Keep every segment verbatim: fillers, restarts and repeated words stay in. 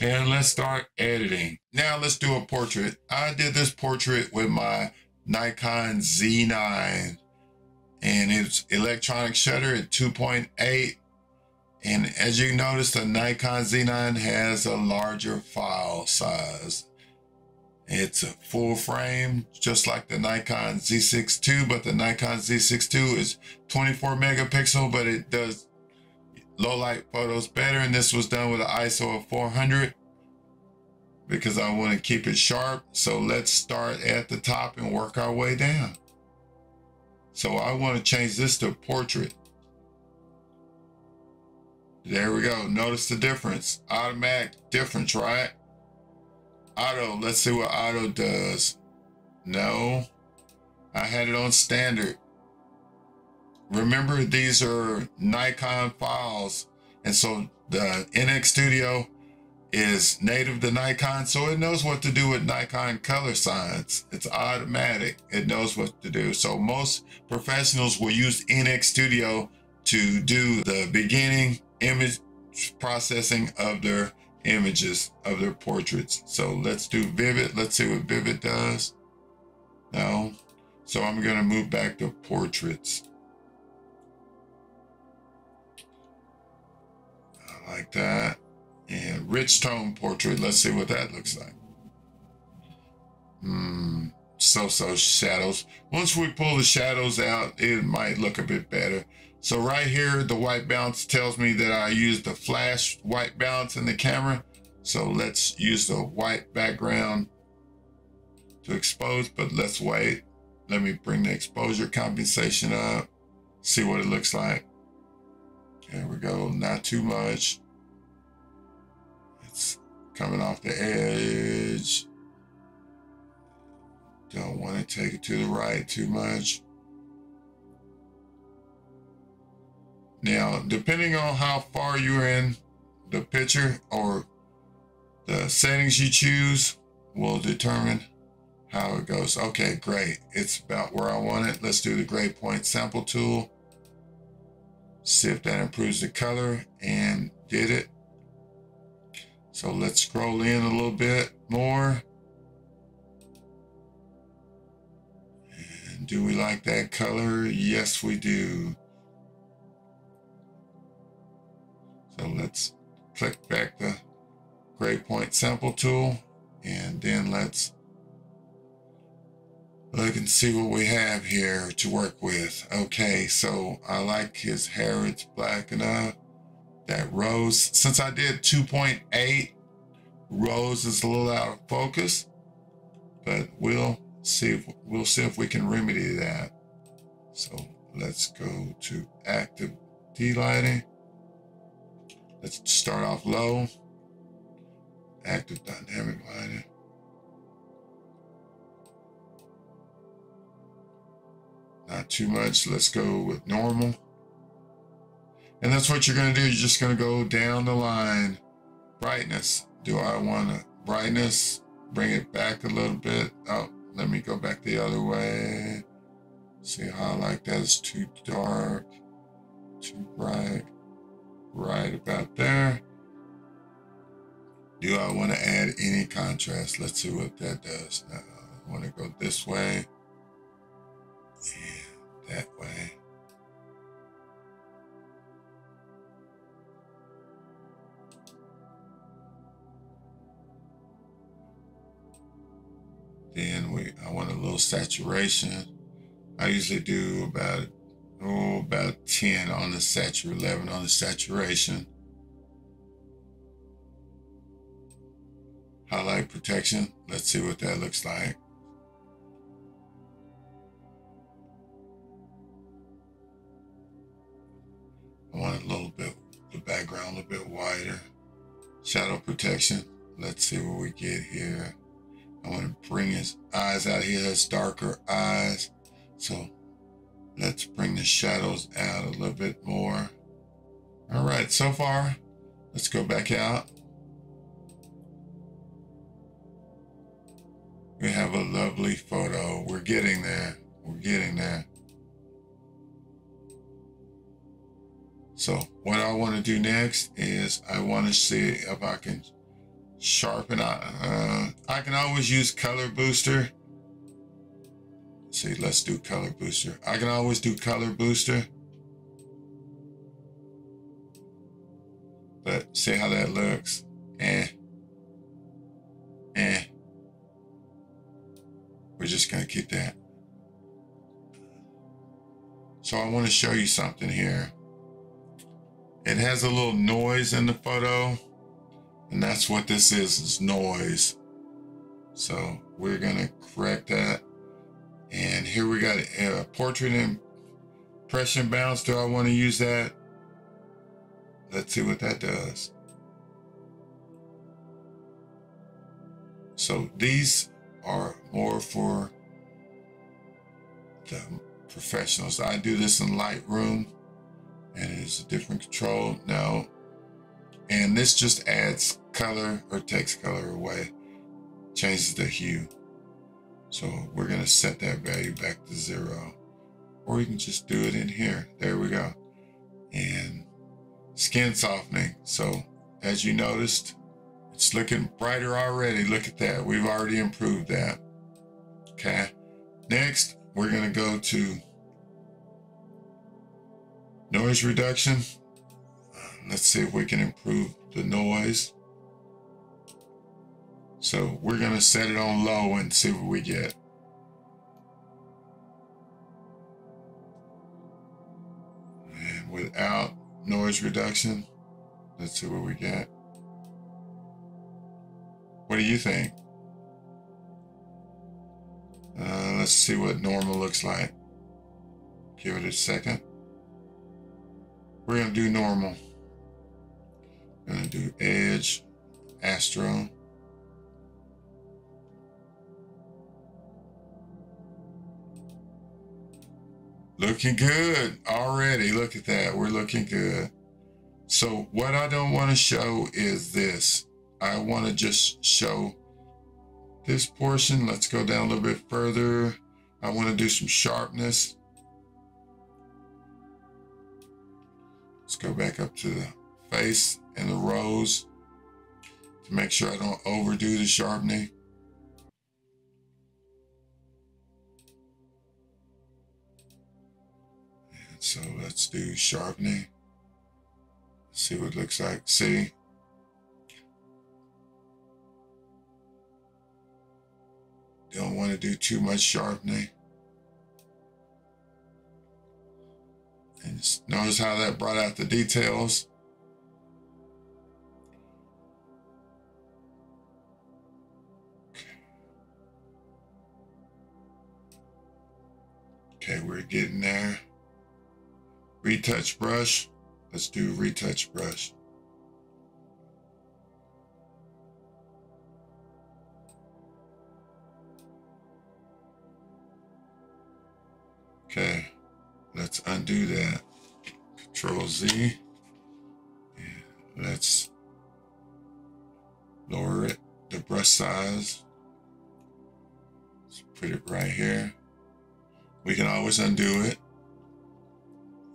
and let's start editing. Now let's do a portrait. I did this portrait with my Nikon Z nine and it's electronic shutter at two point eight. And as you notice, the Nikon Z nine has a larger file size. It's a full frame, just like the Nikon Z six two, but the Nikon Z six two is twenty-four megapixel, but it does low light photos better. And this was done with an I S O of four hundred because I want to keep it sharp. So let's start at the top and work our way down. So I want to change this to portrait. There we go. Notice the difference. Automatic difference, right? Auto. Let's see what auto does. No, I had it on standard. Remember, these are Nikon files. And so the N X Studio is native to Nikon. So it knows what to do with Nikon color signs. It's automatic. It knows what to do. So most professionals will use N X Studio to do the beginning image processing of their images, of their portraits. So let's do Vivid. Let's see what Vivid does. No. So I'm going to move back to portraits. I like that. And rich tone portrait. Let's see what that looks like. Hmm. So, so shadows. Once we pull the shadows out, it might look a bit better. So right here, the white balance tells me that I use the flash white balance in the camera. So let's use the white background to expose, but let's wait. Let me bring the exposure compensation up, see what it looks like. There we go, not too much. It's coming off the edge. Don't want to take it to the right too much. Now, depending on how far you're in the picture or the settings you choose will determine how it goes. Okay, great. It's about where I want it. Let's do the gray point sample tool. See if that improves the color, and did it. So let's scroll in a little bit more. And do we like that color? Yes, we do. So let's click back the gray point sample tool, and then let's look and see what we have here to work with. Okay, so I like his hair, it's black enough. That rose, since I did two point eight, rose is a little out of focus, but we'll see if, we'll see if we can remedy that. So let's go to active delighting. Let's start off low. Active dynamic lighting. Not too much. Let's go with normal. And that's what you're going to do. You're just going to go down the line. Brightness. Do I want to brightness? Bring it back a little bit. Oh, let me go back the other way. See how I like that. It's too dark. Too bright. Right about there. Do I want to add any contrast? Let's see what that does. Now I want to go this way and that way. Then we I want a little saturation. I usually do about Oh, about ten on the saturation, eleven on the saturation. Highlight protection. Let's see what that looks like. I want a little bit, the background a little bit wider. Shadow protection. Let's see what we get here. I want to bring his eyes out here. That's darker eyes. So let's bring the shadows out a little bit more. All right, so far, let's go back out. We have a lovely photo. We're getting there. We're getting there. So what I want to do next is I want to see if I can sharpen. I, uh, I can always use color booster. Let's see, let's do color booster. I can always do color booster. But see how that looks. Eh. Eh. We're just gonna keep that. So I want to show you something here. It has a little noise in the photo, and that's what this is, is noise. So we're gonna correct that. And here we got a, a portrait impression bounce. Do I want to use that? Let's see what that does. So these are more for the professionals. I do this in Lightroom, and it's a different control now. And this just adds color or takes color away, changes the hue. So we're gonna set that value back to zero, or you can just do it in here. There we go. And skin softening. So as you noticed, it's looking brighter already. Look at that. We've already improved that. Okay. Next, we're going to go to noise reduction. Let's see if we can improve the noise. So we're going to set it on low and see what we get. And without noise reduction, let's see what we get. What do you think? Uh, let's see what normal looks like. Give it a second. We're going to do normal. We're going to do edge, astro. Looking good already. Look at that. We're looking good. So what I don't want to show is this. I want to just show this portion. Let's go down a little bit further. I want to do some sharpness. Let's go back up to the face and the rose to make sure I don't overdo the sharpening. And so let's do sharpening. See what it looks like. See? Don't want to do too much sharpening. And notice how that brought out the details. Okay, we're getting there. Retouch brush. Let's do retouch brush. Okay, let's undo that. Control Z. And let's lower it, the brush size. Let's put it right here. We can always undo it.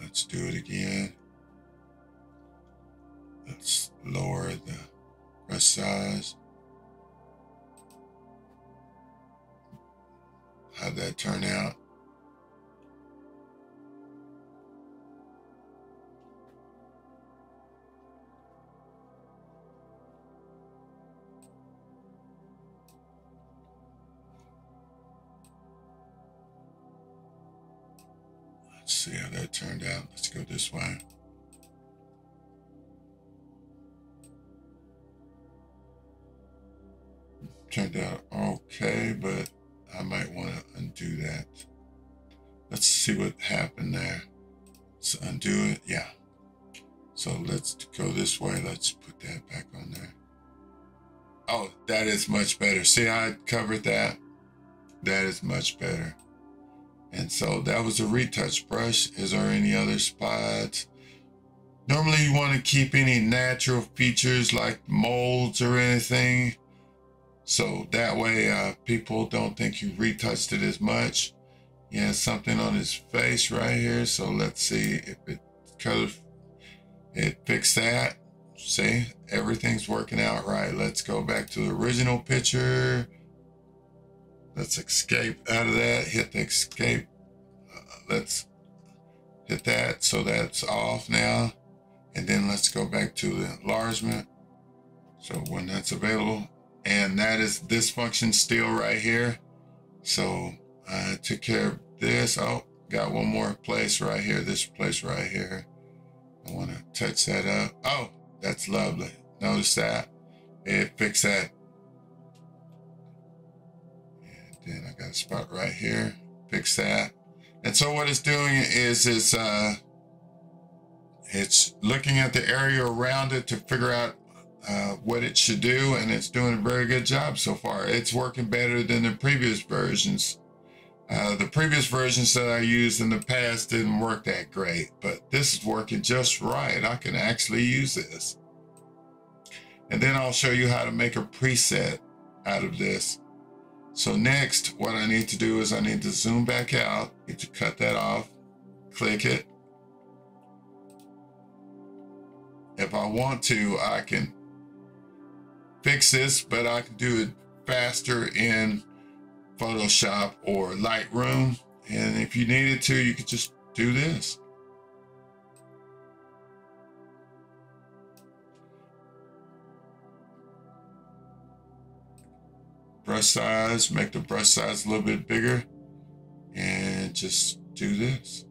Let's do it again. Let's lower the brush size. How'd that turn out? See how that turned out. Let's go this way. Turned out okay, but I might want to undo that. Let's see what happened there. Let's undo it. Yeah. So let's go this way. Let's put that back on there. Oh, that is much better. See, I covered that. That is much better. And so that was a retouch brush. Is there any other spots? Normally you want to keep any natural features like molds or anything. So that way uh, people don't think you retouched it as much. Yeah, something on his face right here. So let's see if it, it fixed that. See, everything's working out right. Let's go back to the original picture. Let's escape out of that. Hit the escape. Uh, let's hit that. So that's off now. And then let's go back to the enlargement. So when that's available, and that is this function still right here. So I took care of this. Oh, got one more place right here. This place right here. I want to touch that up. Oh, that's lovely. Notice that it fixed that. And then I got a spot right here. Fix that. And so what it's doing is it's uh, it's looking at the area around it to figure out uh, what it should do, and it's doing a very good job so far. It's working better than the previous versions. Uh, the previous versions that I used in the past didn't work that great, but this is working just right. I can actually use this. And then I'll show you how to make a preset out of this. So next, what I need to do is I need to zoom back out, need to cut that off, click it. If I want to, I can fix this, but I can do it faster in Photoshop or Lightroom, and if you needed to, you could just do this. Brush size, make the brush size a little bit bigger, and just do this.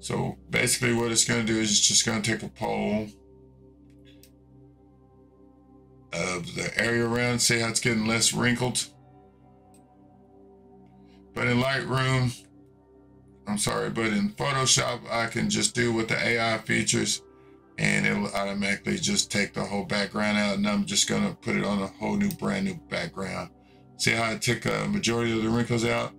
So basically what it's going to do is it's just going to take a poll of the area around, see how it's getting less wrinkled. But in Lightroom, I'm sorry, but in Photoshop, I can just do with the A I features and it'll automatically just take the whole background out, and I'm just gonna put it on a whole new brand new background. See how I took a majority of the wrinkles out?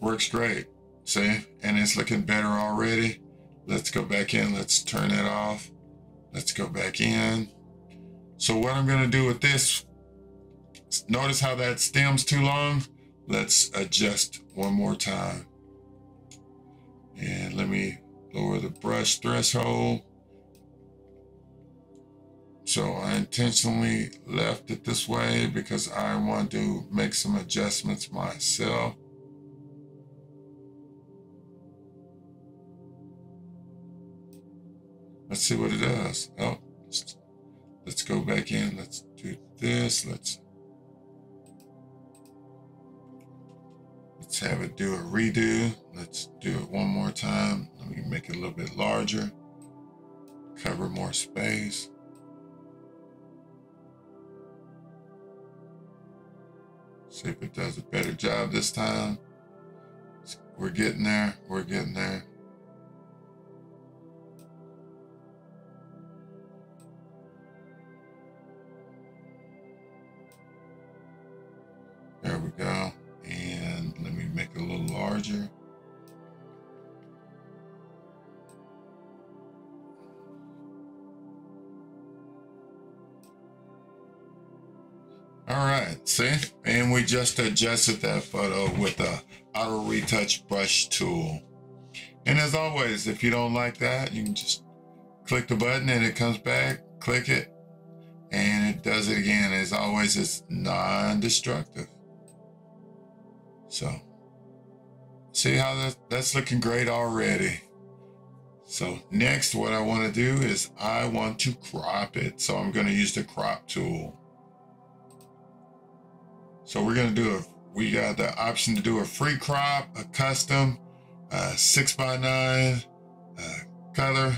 Works great, see? And it's looking better already. Let's go back in, let's turn that off. Let's go back in. So what I'm gonna do with this, notice how that stem's too long. Let's adjust one more time. And let me lower the brush threshold. So I intentionally left it this way because I want to make some adjustments myself. Let's see what it does. Oh, let's go back in. Let's do this. Let's let's have it do a redo. Let's do it one more time. Let me make it a little bit larger. Cover more space. See if it does a better job this time. We're getting there. We're getting there. There we go. And let me make it a little larger. All right, see? And we just adjusted that photo with the auto retouch brush tool. And as always, if you don't like that, you can just click the button and it comes back, click it, and it does it again. As always, it's non-destructive. So, see how that, that's looking great already. So next, what I wanna do is I want to crop it. So I'm gonna use the crop tool. So we're gonna do a, we got the option to do a free crop, a custom, uh, six by nine, uh, color.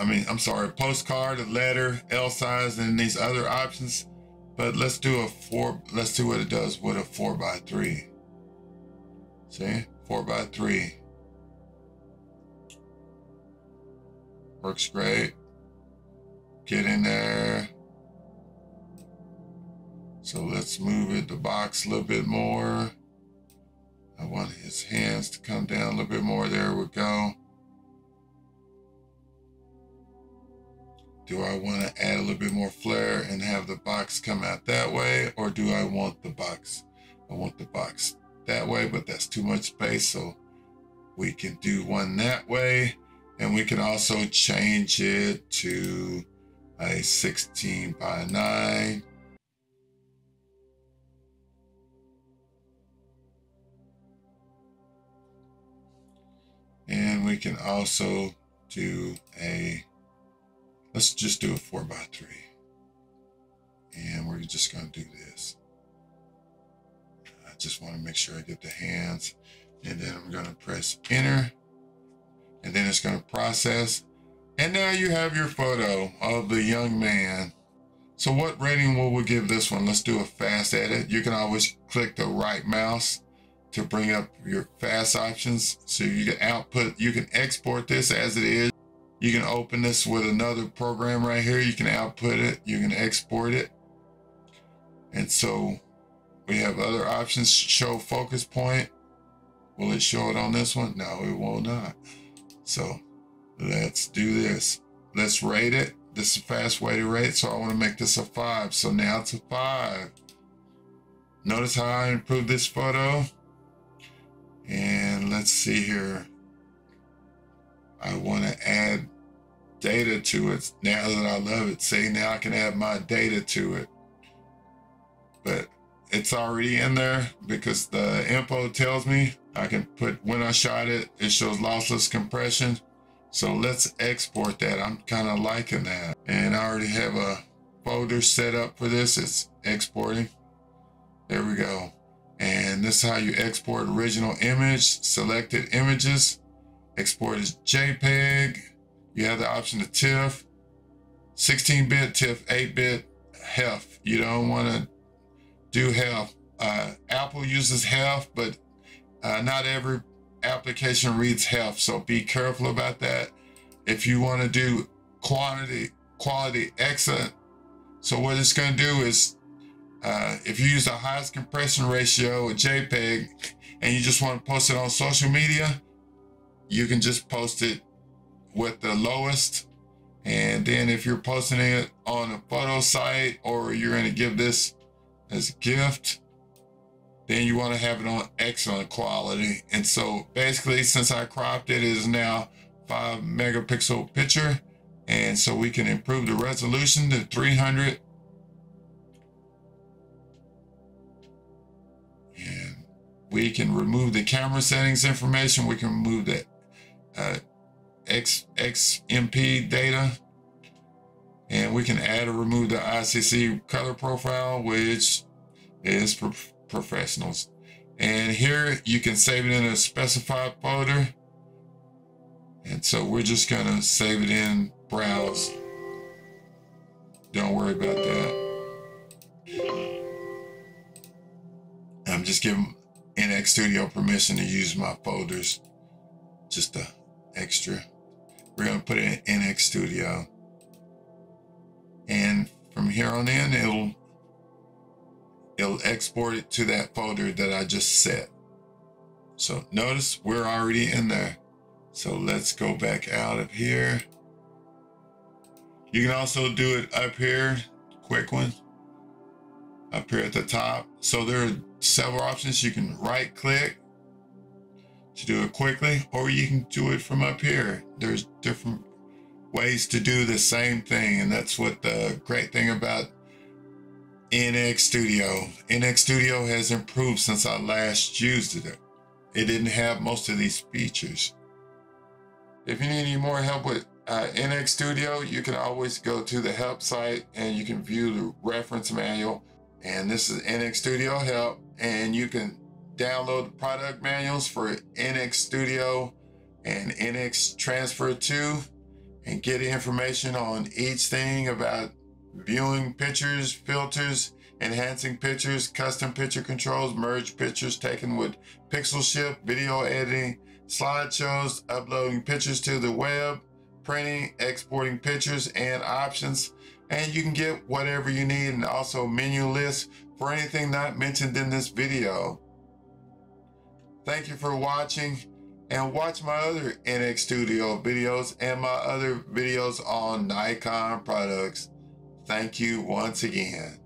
I mean, I'm sorry, postcard, a letter, L size, and these other options. But let's do a four, let's see what it does with a four by three. See, four by three. Works great. Get in there. So let's move it, the box a little bit more. I want his hands to come down a little bit more. There we go. Do I want to add a little bit more flare and have the box come out that way? Or do I want the box? I want the box that way, but that's too much space. So We could do one that way, and we could also change it to a sixteen by nine. And we can also do a, let's just do a four by three. And we're just gonna do this. I just wanna make sure I get the hands, and then I'm gonna press enter, and then it's gonna process. And now you have your photo of the young man. So what rating will we give this one? Let's do a fast edit. You can always click the right mouse to bring up your fast options. So you can output, you can export this as it is. You can open this with another program right here. You can output it, you can export it. And so we have other options, show focus point. Will it show it on this one? No, it will not. So let's do this. Let's rate it. This is a fast way to rate. So I wanna make this a five. So now it's a five. Notice how I improved this photo. And let's see here. I want to add data to it now that I love it. See, now I can add my data to it. But it's already in there because the info tells me I can put when I shot it, it shows lossless compression. So let's export that. I'm kind of liking that. And I already have a folder set up for this. It's exporting. There we go. And this is how you export original image, selected images, export as JPEG. You have the option to TIFF, sixteen bit TIFF, eight bit HEIF. You don't want to do HEIF. Uh, Apple uses HEIF, but uh, not every application reads HEIF, so be careful about that. If you want to do quantity, quality, excellent. So what it's going to do is, Uh, if you use the highest compression ratio with JPEG and you just want to post it on social media, you can just post it with the lowest. And then if you're posting it on a photo site or you're going to give this as a gift, then you want to have it on excellent quality. And so basically, since I cropped it, it is now five megapixel picture. And so we can improve the resolution to three hundred. We can remove the camera settings information. We can remove the uh, X, X M P data. And we can add or remove the I C C color profile, which is for professionals. And here you can save it in a specified folder. And so we're just gonna save it in browse. Don't worry about that. I'm just giving N X Studio permission to use my folders, just a extra. We're gonna put it in N X Studio, and from here on in, it'll it'll export it to that folder that I just set. So notice we're already in there. So let's go back out of here. You can also do it up here, quick one, up here at the top. So there are several options. You can right click to do it quickly, or you can do it from up here. There's different ways to do the same thing, and that's what the great thing about N X Studio. N X Studio has improved since I last used it. It didn't have most of these features. If you need any more help with uh, N X Studio, you can always go to the help site and you can view the reference manual. And this is N X Studio Help, and you can download the product manuals for N X Studio and N X Transfer two, and get information on each thing about viewing pictures, filters, enhancing pictures, custom picture controls, merge pictures taken with Pixel Shift, video editing, slideshows, uploading pictures to the web, printing, exporting pictures, and options. And you can get whatever you need, and also menu lists for anything not mentioned in this video. Thank you for watching, and watch my other N X Studio videos and my other videos on Nikon products. Thank you once again.